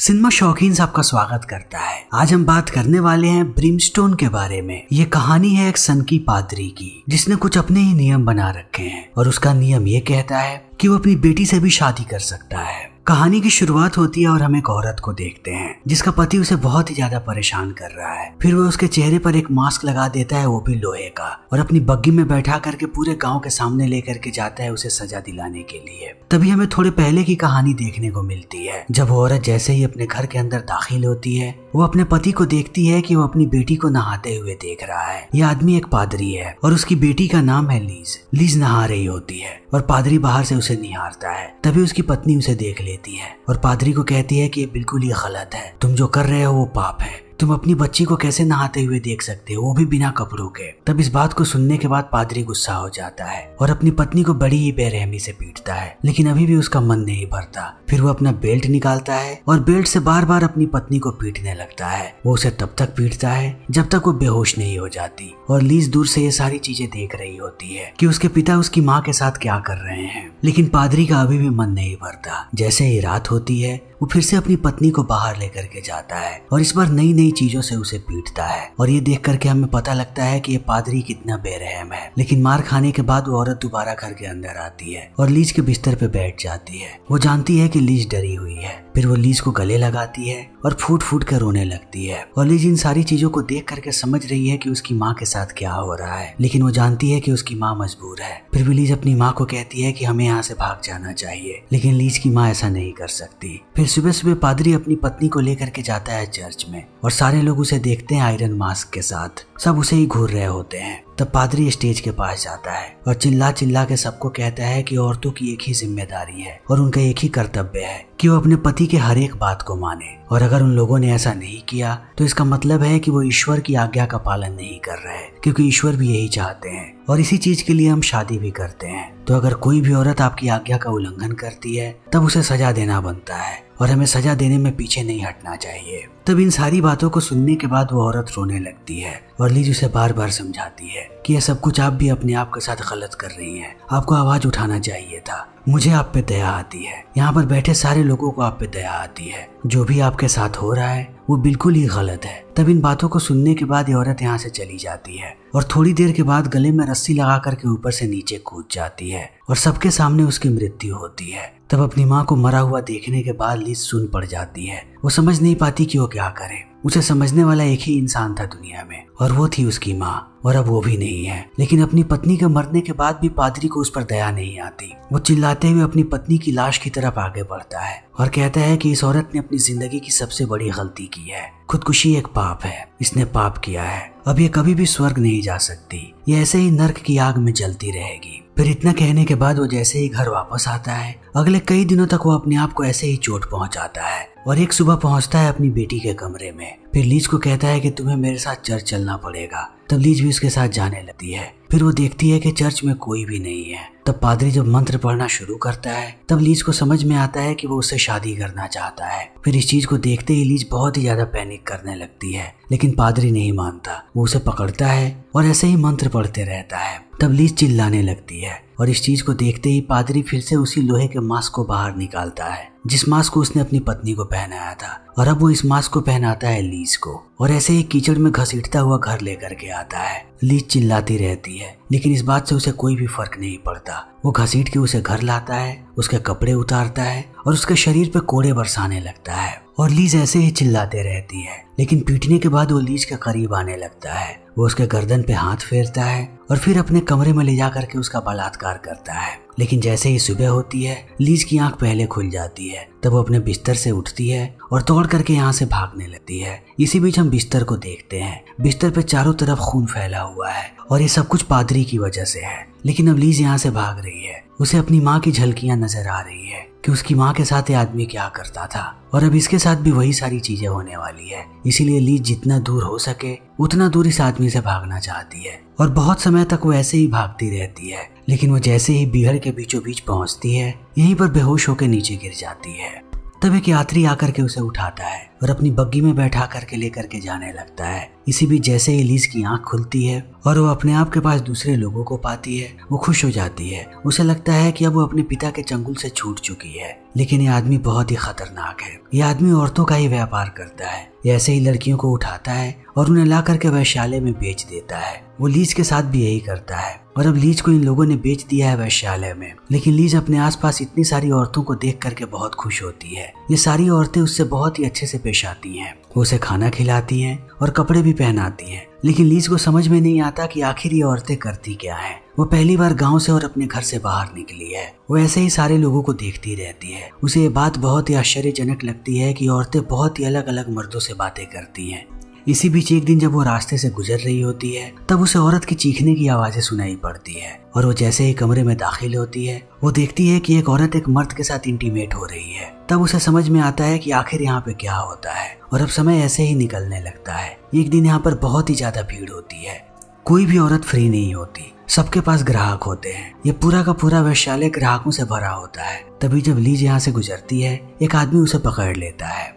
Cinema शौकीन्स आपका स्वागत करता है। आज हम बात करने वाले हैं ब्रिमस्टोन के बारे में। ये कहानी है एक सनकी पादरी की, जिसने कुछ अपने ही नियम बना रखे हैं और उसका नियम ये कहता है कि वो अपनी बेटी से भी शादी कर सकता है। कहानी की शुरुआत होती है और हम एक औरत को देखते हैं जिसका पति उसे बहुत ही ज्यादा परेशान कर रहा है। फिर वो उसके चेहरे पर एक मास्क लगा देता है, वो भी लोहे का, और अपनी बग्गी में बैठा करके पूरे गांव के सामने लेकर के जाता है उसे सजा दिलाने के लिए। तभी हमें थोड़े पहले की कहानी देखने को मिलती है, जब वो औरत जैसे ही अपने घर के अंदर दाखिल होती है, वो अपने पति को देखती है कि वो अपनी बेटी को नहाते हुए देख रहा है। ये आदमी एक पादरी है और उसकी बेटी का नाम है लीज। लीज नहा रही होती है और पादरी बाहर से उसे निहारता है। तभी उसकी पत्नी उसे देख लेती है और पादरी को कहती है कि ये बिल्कुल ही गलत है, तुम जो कर रहे हो वो पाप है, तुम अपनी बच्ची को कैसे नहाते हुए देख सकते हो, वो भी बिना कपड़ों के। तब इस बात को सुनने के बाद पादरी गुस्सा हो जाता है और अपनी पत्नी को बड़ी ही बेरहमी से पीटता है, लेकिन अभी भी उसका मन नहीं भरता। फिर वो अपना बेल्ट निकालता है और बेल्ट से बार बार अपनी पत्नी को पीटने लगता है। वो उसे तब तक पीटता है जब तक वो बेहोश नहीं हो जाती। और लीज दूर से ये सारी चीजें देख रही होती है कि उसके पिता उसकी माँ के साथ क्या कर रहे हैं, लेकिन पादरी का अभी भी मन नहीं भरता। जैसे ही रात होती है, वो फिर से अपनी पत्नी को बाहर लेकर के जाता है और इस बार नई नई चीजों से उसे पीटता है। और ये देख करके हमें पता लगता है कि ये पादरी कितना बेरहम है। लेकिन मार खाने के बाद वो औरत दोबारा घर के अंदर आती है और लीज के बिस्तर पे बैठ जाती है। वो जानती है कि लीज डरी हुई है। फिर वो लीज को गले लगाती है और फूट फूट कर रोने लगती है। और लीज इन सारी चीजों को देख करके समझ रही है कि उसकी माँ के साथ क्या हो रहा है, लेकिन वो जानती है कि उसकी माँ मजबूर है। फिर भी लीज अपनी माँ को कहती है कि हमें यहाँ से भाग जाना चाहिए, लेकिन लीज की माँ ऐसा नहीं कर सकती। फिर सुबह सुबह पादरी अपनी पत्नी को लेकर के जाता है चर्च में और सारे लोग उसे देखते हैं आयरन मास्क के साथ। सब उसे ही घूर रहे होते हैं। तब पादरी स्टेज के पास जाता है और चिल्ला चिल्ला के सबको कहता है कि औरतों की एक ही जिम्मेदारी है और उनका एक ही कर्तव्य है कि वो अपने पति के हर एक बात को माने, और अगर उन लोगों ने ऐसा नहीं किया तो इसका मतलब है कि वो ईश्वर की आज्ञा का पालन नहीं कर रहे, क्योंकि ईश्वर भी यही चाहते हैं और इसी चीज के लिए हम शादी भी करते हैं। तो अगर कोई भी औरत आपकी आज्ञा का उल्लंघन करती है तब उसे सजा देना बनता है और हमें सजा देने में पीछे नहीं हटना चाहिए। तब इन सारी बातों को सुनने के बाद वो औरत रोने लगती है और लीज उसे बार बार समझाती है कि यह सब कुछ आप भी अपने आप के साथ गलत कर रही हैं, आपको आवाज उठाना चाहिए था। मुझे आप पे दया आती है, यहाँ पर बैठे सारे लोगों को आप पे दया आती है, जो भी आपके साथ हो रहा है वो बिल्कुल ही गलत है। तब इन बातों को सुनने के बाद ये औरत यहाँ से चली जाती है और थोड़ी देर के बाद गले में रस्सी लगा करके ऊपर से नीचे कूद जाती है और सबके सामने उसकी मृत्यु होती है। तब अपनी माँ को मरा हुआ देखने के बाद लीज सुन पड़ जाती है। वो समझ नहीं पाती कि वो क्या करे। उसे समझने वाला एक ही इंसान था दुनिया में और वो थी उसकी माँ, और अब वो भी नहीं है। लेकिन अपनी पत्नी के मरने के बाद भी पादरी को उस पर दया नहीं आती। वो चिल्लाते हुए अपनी पत्नी की लाश की तरफ आगे बढ़ता है और कहता है कि इस औरत ने अपनी जिंदगी की सबसे बड़ी गलती की है। खुदकुशी एक पाप है, इसने पाप किया है, अब ये कभी भी स्वर्ग नहीं जा सकती, ये ऐसे ही नर्क की आग में जलती रहेगी। फिर इतना कहने के बाद वो जैसे ही घर वापस आता है, अगले कई दिनों तक वो अपने आप को ऐसे ही चोट पहुंचाता है और एक सुबह पहुंचता है अपनी बेटी के कमरे में। फिर लीज को कहता है कि तुम्हें मेरे साथ चर्च चलना पड़ेगा। तब लीज भी उसके साथ जाने लगती है। फिर वो देखती है कि चर्च में कोई भी नहीं है। तब पादरी जब मंत्र पढ़ना शुरू करता है, तब लीज को समझ में आता है कि वो उससे शादी करना चाहता है। फिर इस चीज को देखते ही लीज बहुत ही ज्यादा पैनिक करने लगती है, लेकिन पादरी नहीं मानता। वो उसे पकड़ता है और ऐसे ही मंत्र पढ़ते रहता है। तब लीज चिल्लाने लगती है और इस चीज को देखते ही पादरी फिर से उसी लोहे के मास्क को बाहर निकालता है, जिस मास्क को उसने अपनी पत्नी को पहनाया था, और अब वो इस मास्क को पहनाता है लीज को और ऐसे ही कीचड़ में घसीटता हुआ घर लेकर के आता है। लीज चिल्लाती रहती है, लेकिन इस बात से उसे कोई भी फर्क नहीं पड़ता। वो घसीट के उसे घर लाता है, उसके कपड़े उतारता है और उसके शरीर पे कोड़े बरसाने लगता है और लीज ऐसे ही चिल्लाते रहती है। लेकिन पीटने के बाद वो लीज के करीब आने लगता है। वो उसके गर्दन पे हाथ फेरता है और फिर अपने कमरे में ले जा करके उसका बलात्कार करता है। लेकिन जैसे ही सुबह होती है, लीज की आंख पहले खुल जाती है। तब वो अपने बिस्तर से उठती है और दौड़ करके यहाँ से भागने लगती है। इसी बीच हम बिस्तर को देखते हैं। बिस्तर पे चारों तरफ खून फैला हुआ है और ये सब कुछ पादरी की वजह से है। लेकिन अब लीज यहाँ से भाग रही है। उसे अपनी माँ की झलकियाँ नजर आ रही है कि उसकी माँ के साथ ये आदमी क्या करता था और अब इसके साथ भी वही सारी चीजें होने वाली है। इसीलिए लीज जितना दूर हो सके उतना दूर इस आदमी से भागना चाहती है और बहुत समय तक वो ऐसे ही भागती रहती है। लेकिन वो जैसे ही बीहड़ के बीचों बीच पहुंचती है, यहीं पर बेहोश होकर नीचे गिर जाती है। तब एक यात्री आकर के उसे उठाता है और अपनी बग्गी में बैठा करके लेकर के जाने लगता है। इसी बीच जैसे ही लीज की आंख खुलती है और वो अपने आप के पास दूसरे लोगों को पाती है, वो खुश हो जाती है। उसे लगता है कि अब वो अपने पिता के चंगुल से छूट चुकी है। लेकिन ये आदमी बहुत ही खतरनाक है। ये आदमी औरतों का ही व्यापार करता है। ये ऐसे ही लड़कियों को उठाता है और उन्हें ला करके वैश्यालय में बेच देता है। वो लीज के साथ भी यही करता है और अब लीज को इन लोगों ने बेच दिया है वैश्यालय में। लेकिन लीज अपने आसपास इतनी सारी औरतों को देख करके बहुत खुश होती है। ये सारी औरतें उससे बहुत ही अच्छे से पेश आती हैं। वो उसे खाना खिलाती हैं और कपड़े भी पहनाती हैं। लेकिन लीज को समझ में नहीं आता कि आखिर ये औरतें करती क्या है। वो पहली बार गांव से और अपने घर से बाहर निकली है। वो ऐसे ही सारे लोगों को देखती रहती है। उसे ये बात बहुत ही आश्चर्यजनक लगती है कि औरतें बहुत ही अलग अलग मर्दों से बातें करती हैं। इसी बीच एक दिन जब वो रास्ते से गुजर रही होती है, तब उसे औरत की चीखने की आवाजें सुनाई पड़ती है। और वो जैसे ही कमरे में दाखिल होती है, वो देखती है कि एक औरत एक मर्द के साथ इंटीमेट हो रही है। तब उसे समझ में आता है कि आखिर यहाँ पे क्या होता है। और अब समय ऐसे ही निकलने लगता है। एक दिन यहाँ पर बहुत ही ज्यादा भीड़ होती है। कोई भी औरत फ्री नहीं होती, सबके पास ग्राहक होते हैं। ये पूरा का पूरा वैश्यालय ग्राहकों से भरा होता है। तभी जब लीज यहाँ से गुजरती है, एक आदमी उसे पकड़ लेता है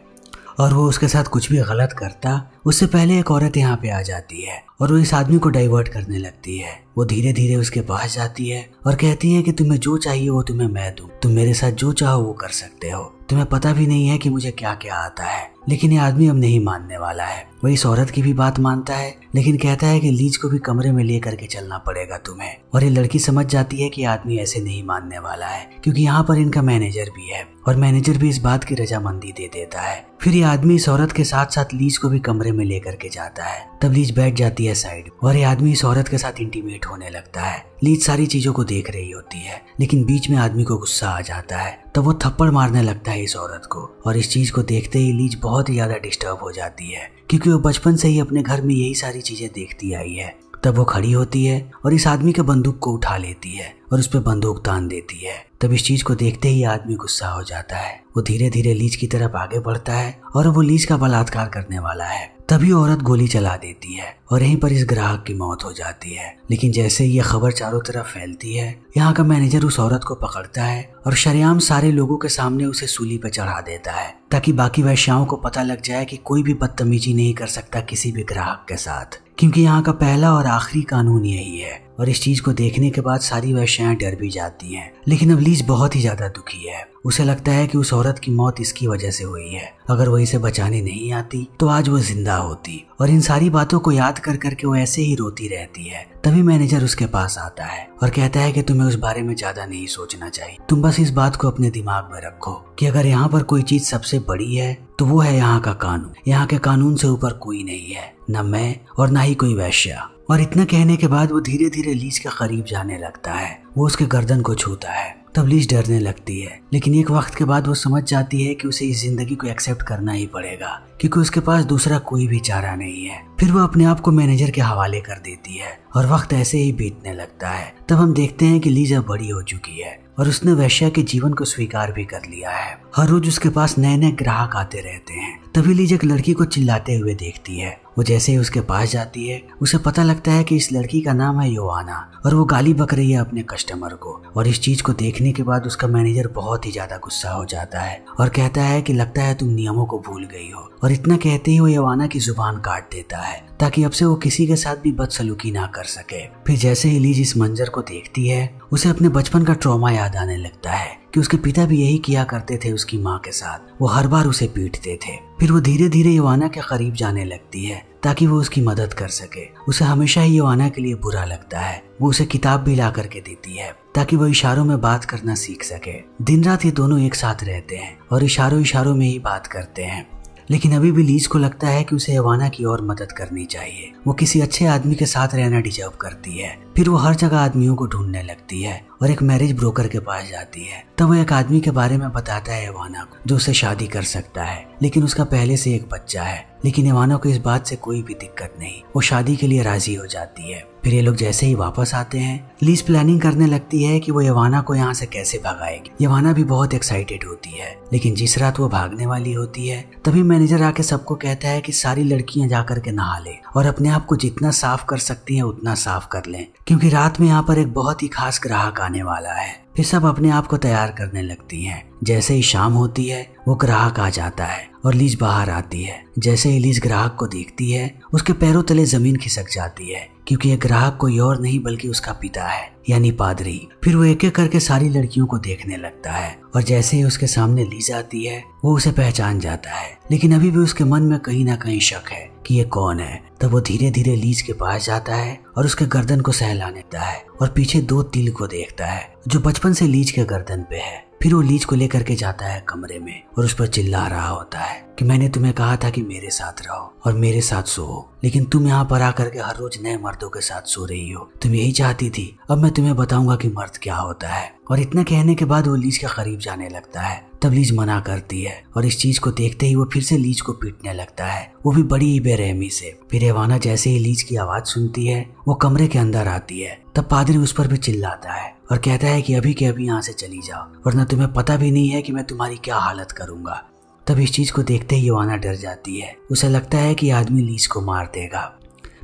और वो उसके साथ कुछ भी गलत करता उससे पहले एक औरत यहाँ पे आ जाती है और वो इस आदमी को डाइवर्ट करने लगती है। वो धीरे धीरे उसके पास जाती है और कहती है कि तुम्हें जो चाहिए वो तुम्हें मैं दूँ, तुम मेरे साथ जो चाहो वो कर सकते हो, तुम्हें पता भी नहीं है कि मुझे क्या क्या आता है। लेकिन ये आदमी अब नहीं मानने वाला है। वो इस औरत की भी बात मानता है, लेकिन कहता है कि लीज को भी कमरे में ले करके चलना पड़ेगा तुम्हें। और ये लड़की समझ जाती है कि आदमी ऐसे नहीं मानने वाला है, क्योंकि यहाँ पर इनका मैनेजर भी है और मैनेजर भी इस बात की रजामंदी दे देता है। फिर ये आदमी इस औरत के साथ साथ लीज को भी कमरे में लेकर के जाता है। तब लीज बैठ जाती है साइड और ये आदमी इस औरत के साथ इंटीमेट होने लगता है। लीज सारी चीजों को देख रही होती है, लेकिन बीच में आदमी को गुस्सा आ जाता है। तब वो थप्पड़ मारने लगता है इस औरत को। और इस चीज को देखते ही लीज बहुत ही ज्यादा डिस्टर्ब हो जाती है, क्योंकि वो बचपन से ही अपने घर में यही सारी चीजें देखती आई है। तब वो खड़ी होती है और इस आदमी के बंदूक को उठा लेती है और उस पर बंदूक तान देती है। तब इस चीज को देखते ही आदमी गुस्सा हो जाता है। वो धीरे धीरे लीज की तरफ आगे बढ़ता है और वो लीज का बलात्कार करने वाला है। तभी औरत गोली चला देती है और यहीं पर इस ग्राहक की मौत हो जाती है। लेकिन जैसे ही ये खबर चारों तरफ फैलती है, यहाँ का मैनेजर उस औरत को पकड़ता है और शरेआम सारे लोगों के सामने उसे सूली पर चढ़ा देता है, ताकि बाकी वैश्याओं को पता लग जाए कि कोई भी बदतमीजी नहीं कर सकता किसी भी ग्राहक के साथ, क्योंकि यहाँ का पहला और आखिरी कानून यही है। और इस चीज को देखने के बाद सारी वैश्याएं डर भी जाती हैं। लेकिन अब लीज बहुत ही ज्यादा दुखी है। उसे लगता है कि उस औरत की मौत इसकी वजह से हुई है। अगर वो इसे बचाने नहीं आती तो आज वो जिंदा होती। और इन सारी बातों को याद कर करके वो ऐसे ही रोती रहती है। तभी मैनेजर उसके पास आता है और कहता है कि तुम्हें उस बारे में ज्यादा नहीं सोचना चाहिए, तुम बस इस बात को अपने दिमाग में रखो कि अगर यहाँ पर कोई चीज सबसे बड़ी है तो वो है यहाँ का कानून। यहाँ के कानून से ऊपर कोई नहीं है, न मैं और न ही कोई वैश्या। और इतना कहने के बाद वो धीरे धीरे लीज के करीब जाने लगता है। वो उसके गर्दन को छूता है। तब लीज डरने लगती है, लेकिन एक वक्त के बाद वो समझ जाती है कि उसे इस जिंदगी को एक्सेप्ट करना ही पड़ेगा, क्योंकि उसके पास दूसरा कोई भी चारा नहीं है। फिर वो अपने आप को मैनेजर के हवाले कर देती है और वक्त ऐसे ही बीतने लगता है। तब हम देखते हैं कि लीज अब बड़ी हो चुकी है और उसने वैश्या के जीवन को स्वीकार भी कर लिया है। हर रोज उसके पास नए नए ग्राहक आते रहते हैं। तभी लीज एक लड़की को चिल्लाते हुए देखती है। वो जैसे ही उसके पास जाती है, उसे पता लगता है कि इस लड़की का नाम है योआना और वो गाली बक रही है अपने कस्टमर को। और इस चीज को देखने के बाद उसका मैनेजर बहुत ही ज्यादा गुस्सा हो जाता है और कहता है कि लगता है तुम नियमों को भूल गई हो। और इतना कहते ही वो योआना की जुबान काट देता है, ताकि अब से वो किसी के साथ भी बदसलूकी ना कर सके। फिर जैसे ही लीज इस मंजर को देखती है, उसे अपने बचपन का ट्रॉमा याद आने लगता है कि उसके पिता भी यही किया करते थे उसकी माँ के साथ। वो हर बार उसे पीटते थे। फिर वो धीरे धीरे योआना के करीब जाने लगती है, ताकि वो उसकी मदद कर सके। उसे हमेशा ही योआना के लिए बुरा लगता है। वो उसे किताब भी ला करके देती है, ताकि वो इशारों में बात करना सीख सके। दिन रात ये दोनों एक साथ रहते हैं और इशारों इशारों में ही बात करते हैं। लेकिन अभी भी लीज को लगता है कि उसे योआना की और मदद करनी चाहिए। वो किसी अच्छे आदमी के साथ रहना डिजर्व करती है। फिर वो हर जगह आदमियों को ढूंढने लगती है और एक मैरिज ब्रोकर के पास जाती है। तब वो एक आदमी के बारे में बताता है योआना को, जो उसे शादी कर सकता है, लेकिन उसका पहले से एक बच्चा है। लेकिन योआना को इस बात से कोई भी दिक्कत नहीं, वो शादी के लिए राजी हो जाती है। फिर ये लोग जैसे ही वापस आते हैं, लीज प्लानिंग करने लगती है कि वो योआना को यहाँ से कैसे भगाएगी। योआना भी बहुत एक्साइटेड होती है। लेकिन जिस रात वो भागने वाली होती है, तभी मैनेजर आके सबको कहता है कि सारी लड़कियाँ जाकर के नहा ले और अपने आप को जितना साफ कर सकती है उतना साफ कर लें, क्योंकि रात में यहाँ पर एक बहुत ही खास ग्राहक आने वाला है। फिर सब अपने आप को तैयार करने लगती हैं। जैसे ही शाम होती है, वो ग्राहक आ जाता है और लीज बाहर आती है। जैसे ही लीज ग्राहक को देखती है, उसके पैरों तले जमीन खिसक जाती है, क्योंकि यह ग्राहक कोई और नहीं बल्कि उसका पिता है, यानी पादरी। फिर वो एक एक करके सारी लड़कियों को देखने लगता है और जैसे ही उसके सामने लीज आती है, वो उसे पहचान जाता है, लेकिन अभी भी उसके मन में कहीं ना कहीं शक है कि ये कौन है। तब वो धीरे धीरे लीज के पास जाता है और उसके गर्दन को सहला लेता है और पीछे दो तिल को देखता है जो बचपन से लीज के गर्दन पे है। फिर वो लीज को लेकर के जाता है कमरे में और उस पर चिल्ला रहा होता है कि मैंने तुम्हें कहा था कि मेरे साथ रहो और मेरे साथ सो, लेकिन तुम यहाँ पर आकर के हर रोज नए मर्दों के साथ सो रही हो। तुम यही चाहती थी, अब मैं तुम्हें बताऊंगा कि मर्द क्या होता है। और इतना कहने के बाद वो लीज के करीब जाने लगता है। तब लीज मना करती है और इस चीज को देखते ही वो फिर से लीज को पीटने लगता है, वो भी बड़ी बेरहमी से। फिर योआना जैसे ही लीज की आवाज सुनती है, वो कमरे के अंदर आती है। तब पादरी उस पर भी चिल्लाता है और कहता है कि अभी के अभी यहाँ से चली जाओ, वरना तुम्हें पता भी नहीं है कि मैं तुम्हारी क्या हालत करूंगा। तब इस चीज को देखते ही योआना डर जाती है, उसे लगता है कि आदमी लीज को मार देगा।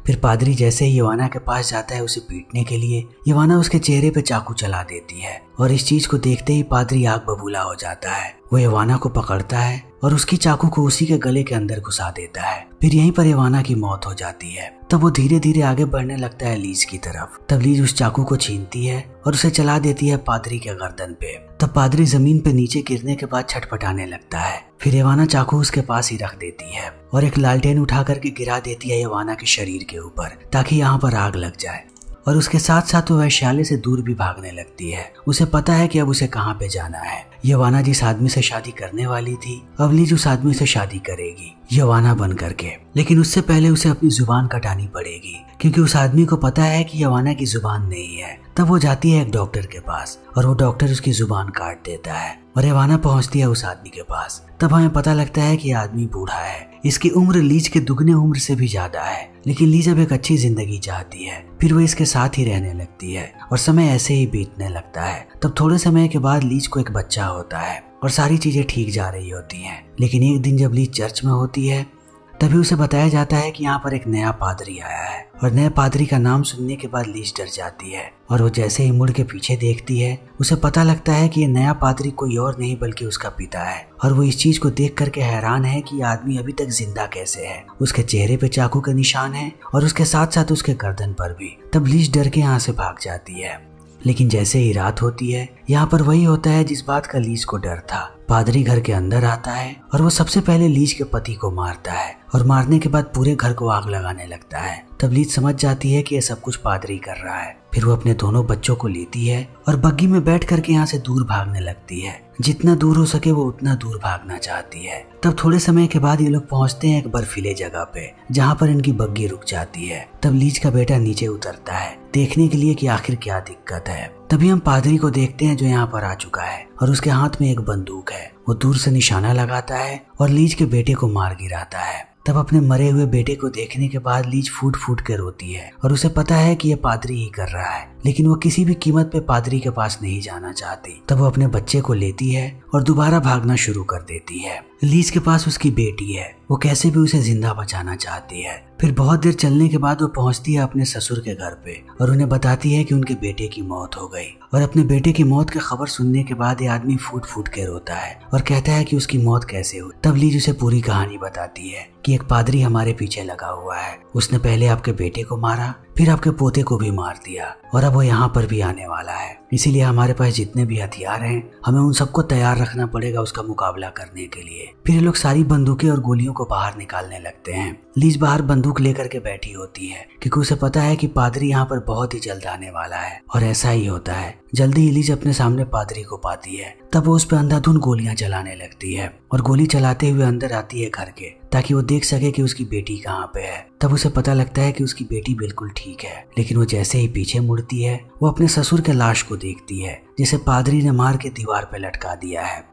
फिर पादरी जैसे ही योआना के पास जाता है उसे पीटने के लिए, योआना उसके चेहरे पे चाकू चला देती है और इस चीज को देखते ही पादरी आग बबूला हो जाता है। वो योआना को पकड़ता है और उसकी चाकू को उसी के गले के अंदर घुसा देता है। फिर यहीं पर योआना की मौत हो जाती है। तब वो धीरे धीरे आगे बढ़ने लगता है लीज की तरफ। तब लीज उस चाकू को छीनती है और उसे चला देती है पादरी के गर्दन पे। तब पादरी जमीन पे नीचे गिरने के बाद छटपटाने लगता है। फिर योआना चाकू उसके पास ही रख देती है और एक लालटेन उठा करके गिरा देती है योआना के शरीर के ऊपर, ताकि यहाँ पर आग लग जाए। और उसके साथ साथ वह वैश्यालय से दूर भी भागने लगती है। उसे पता है कि अब उसे कहाँ पे जाना है। योआना जिस आदमी से शादी करने वाली थी, अब लीज उस आदमी से शादी करेगी योआना बन करके, लेकिन उससे पहले उसे अपनी जुबान कटानी पड़ेगी, क्योंकि उस आदमी को पता है कि योआना की जुबान नहीं है। तब वो जाती है एक डॉक्टर के पास और वो डॉक्टर उसकी जुबान काट देता है और योआना पहुँचती है उस आदमी के पास। तब हमें पता लगता है कि आदमी बूढ़ा है, इसकी उम्र लीज के दुगने उम्र से भी ज्यादा है, लेकिन लीज अब एक अच्छी जिंदगी चाहती है। फिर वो इसके साथ ही रहने लगती है और समय ऐसे ही बीतने लगता है। तब थोड़े समय के बाद लीज को एक बच्चा होता है और सारी चीजें ठीक जा रही होती हैं। लेकिन एक दिन जब लीज चर्च में होती है, तभी उसे बताया जाता है कि यहाँ पर एक नया पादरी आया है और नए पादरी का नाम सुनने के बाद लीज डर जाती है और वो जैसे ही मुड़ के पीछे देखती है, उसे पता लगता है कि ये नया पादरी कोई और नहीं बल्कि उसका पिता है। और वो इस चीज को देख करके हैरान है कि आदमी अभी तक जिंदा कैसे है। उसके चेहरे पे चाकू के निशान है और उसके साथ साथ उसके गर्दन पर भी। तब लीज डर के यहाँ से भाग जाती है, लेकिन जैसे ही रात होती है, यहाँ पर वही होता है जिस बात का लीज को डर था। पादरी घर के अंदर आता है और वो सबसे पहले लीज के पति को मारता है और मारने के बाद पूरे घर को आग लगाने लगता है। तब लीज समझ जाती है कि यह सब कुछ पादरी कर रहा है। फिर वो अपने दोनों बच्चों को लेती है और बग्गी में बैठ करके यहाँ से दूर भागने लगती है। जितना दूर हो सके वो उतना दूर भागना चाहती है। तब थोड़े समय के बाद ये लोग पहुँचते हैं एक बर्फीले जगह पे, जहाँ पर इनकी बग्गी रुक जाती है। तब लीज का बेटा नीचे उतरता है देखने के लिए कि आखिर क्या दिक्कत है। तभी हम पादरी को देखते हैं जो यहाँ पर आ चुका है और उसके हाथ में एक बंदूक है। वो दूर से निशाना लगाता है और लीज के बेटे को मार गिराता है। तब अपने मरे हुए बेटे को देखने के बाद लीज फूट फूट कर रोती है और उसे पता है कि ये पादरी ही कर रहा है, लेकिन वो किसी भी कीमत पे पादरी के पास नहीं जाना चाहती। तब वो अपने बच्चे को लेती है और दोबारा भागना शुरू कर देती है। लीज के पास उसकी बेटी है, वो कैसे भी उसे जिंदा बचाना चाहती है। फिर बहुत देर चलने के बाद वो पहुंचती है अपने ससुर के घर पे और उन्हें बताती है कि उनके बेटे की मौत हो गई। और अपने बेटे की मौत की खबर सुनने के बाद ये आदमी फूट फूट के रोता है और कहता है कि उसकी मौत कैसे हुई। तब लीज उसे पूरी कहानी बताती है कि एक पादरी हमारे पीछे लगा हुआ है, उसने पहले आपके बेटे को मारा, फिर आपके पोते को भी मार दिया और अब वो यहाँ पर भी आने वाला है। इसीलिए हमारे पास जितने भी हथियार हैं, हमें उन सबको तैयार रखना पड़ेगा उसका मुकाबला करने के लिए। फिर ये लोग सारी बंदूकें और गोलियों को बाहर निकालने लगते हैं। लीज बाहर बंदूक लेकर के बैठी होती है क्योंकि उसे पता है कि पादरी यहाँ पर बहुत ही जल्द आने वाला है। और ऐसा ही होता है, जल्दी ही लीज अपने सामने पादरी को पाती है। तब वो उस पर अंधाधुन गोलियां चलाने लगती है और गोली चलाते हुए अंदर आती है घर के, ताकि वो देख सके कि उसकी बेटी कहाँ पे है। तब उसे पता लगता है कि उसकी बेटी बिल्कुल ठीक है, लेकिन वो जैसे ही पीछे मुड़ती है, वो अपने ससुर के लाश को देखती है जिसे पादरी ने मार के दीवार पे लटका दिया है।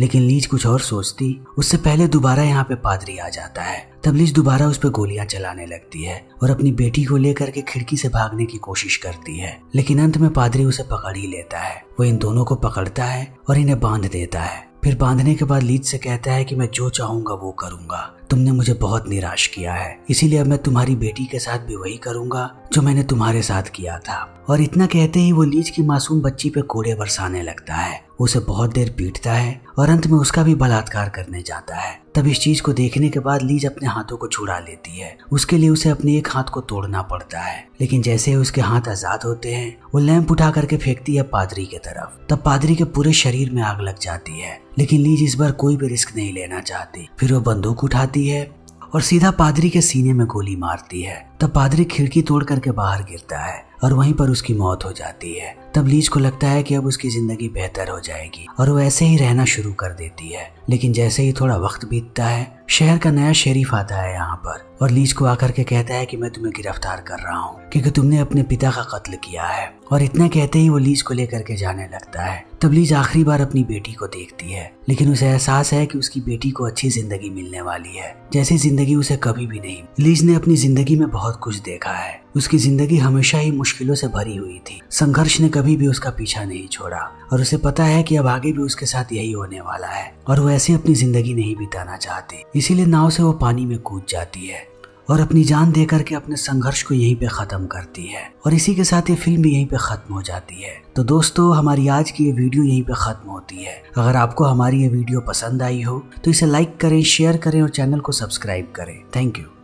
लेकिन लीज कुछ और सोचती उससे पहले दोबारा यहाँ पे पादरी आ जाता है। तब लीज दोबारा उस पर गोलियां चलाने लगती है और अपनी बेटी को लेकर के खिड़की से भागने की कोशिश करती है, लेकिन अंत में पादरी उसे पकड़ ही लेता है। वो इन दोनों को पकड़ता है और इन्हें बांध देता है। फिर बांधने के बाद लीज से कहता है कि मैं जो चाहूंगा वो करूंगा। तुमने मुझे बहुत निराश किया है, इसीलिए अब मैं तुम्हारी बेटी के साथ भी वही करूंगा जो मैंने तुम्हारे साथ किया था। और इतना कहते ही वो लीज की मासूम बच्ची पे कोड़े बरसाने लगता है, उसे बहुत देर पीटता है और अंत में उसका भी बलात्कार करने जाता है। तब इस चीज को देखने के बाद लीज अपने हाथों को छुड़ा लेती है। उसके लिए उसे अपने एक हाथ को तोड़ना पड़ता है, लेकिन जैसे ही उसके हाथ आजाद होते हैं वो लैंप उठा करके फेंकती है पादरी के तरफ। तब पादरी के पूरे शरीर में आग लग जाती है, लेकिन लीज इस बार कोई भी रिस्क नहीं लेना चाहती। फिर वो बंदूक उठाती है और सीधा पादरी के सीने में गोली मारती है। तब पादरी खिड़की तोड़ करके बाहर गिरता है और वहीं पर उसकी मौत हो जाती है। तब लीज को लगता है कि अब उसकी जिंदगी बेहतर हो जाएगी और वो ऐसे ही रहना शुरू कर देती है। लेकिन जैसे ही थोड़ा वक्त बीतता है, शहर का नया शेरीफ आता है यहाँ पर और लीज को आकर के कहता है कि मैं तुम्हें गिरफ्तार कर रहा हूँ क्योंकि तुमने अपने पिता का कत्ल किया है। और इतना कहते ही वो लीज को लेकर के जाने लगता है। तब लीज आखिरी बार अपनी बेटी को देखती है, लेकिन उसे एहसास है कि उसकी बेटी को अच्छी जिंदगी मिलने वाली है, जैसी जिंदगी उसे कभी भी नहीं। लीज ने अपनी जिंदगी में बहुत कुछ देखा है, उसकी जिंदगी हमेशा ही मुश्किलों से भरी हुई थी। संघर्ष ने कभी भी उसका पीछा नहीं छोड़ा और उसे पता है कि अब आगे भी उसके साथ यही होने वाला है और वो ऐसे अपनी जिंदगी नहीं बिताना चाहती। इसीलिए नाव से वो पानी में कूद जाती है और अपनी जान दे करके अपने संघर्ष को यहीं पे खत्म करती है। और इसी के साथ ये फिल्म भी यहीं पे खत्म हो जाती है। तो दोस्तों, हमारी आज की ये वीडियो यहीं पे खत्म होती है। अगर आपको हमारी ये वीडियो पसंद आई हो तो इसे लाइक करें, शेयर करें और चैनल को सब्सक्राइब करें। Thank you.